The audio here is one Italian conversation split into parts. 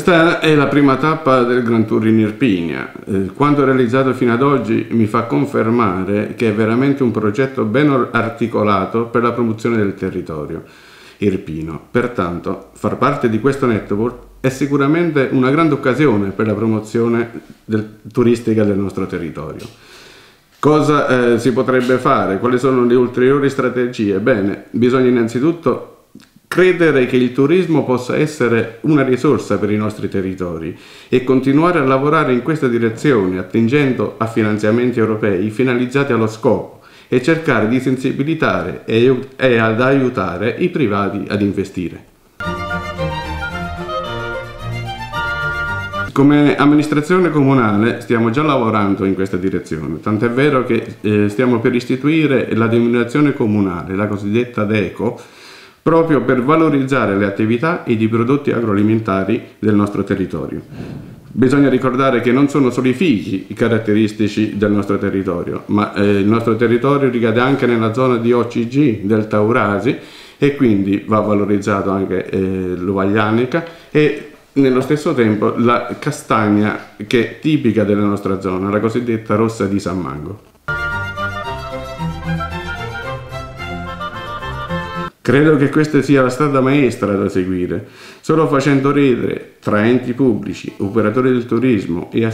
Questa è la prima tappa del Gran Tour in Irpinia. Quanto realizzato fino ad oggi mi fa confermare che è veramente un progetto ben articolato per la promozione del territorio irpino. Pertanto, far parte di questo network è sicuramente una grande occasione per la promozione turistica del nostro territorio. Cosa si potrebbe fare? Quali sono le ulteriori strategie? Bene, bisogna innanzitutto credere che il turismo possa essere una risorsa per i nostri territori e continuare a lavorare in questa direzione, attingendo a finanziamenti europei finalizzati allo scopo, e cercare di sensibilizzare e ad aiutare i privati ad investire. Come amministrazione comunale stiamo già lavorando in questa direzione, tant'è vero che stiamo per istituire la denominazione comunale, la cosiddetta DECO, proprio per valorizzare le attività ed i prodotti agroalimentari del nostro territorio. Bisogna ricordare che non sono solo i fichi i caratteristici del nostro territorio, ma il nostro territorio ricade anche nella zona di OCG del Taurasi e quindi va valorizzato anche l'uvaglianica e nello stesso tempo la castagna, che è tipica della nostra zona, la cosiddetta rossa di San Mango. Credo che questa sia la strada maestra da seguire. Solo facendo rete tra enti pubblici, operatori del turismo e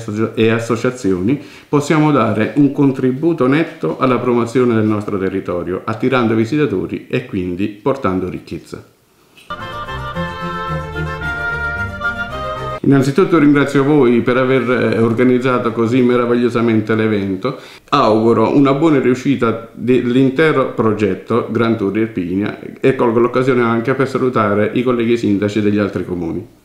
associazioni possiamo dare un contributo netto alla promozione del nostro territorio, attirando visitatori e quindi portando ricchezza. Innanzitutto ringrazio voi per aver organizzato così meravigliosamente l'evento. Auguro una buona riuscita dell'intero progetto Gran Tour Irpinia e colgo l'occasione anche per salutare i colleghi sindaci degli altri comuni.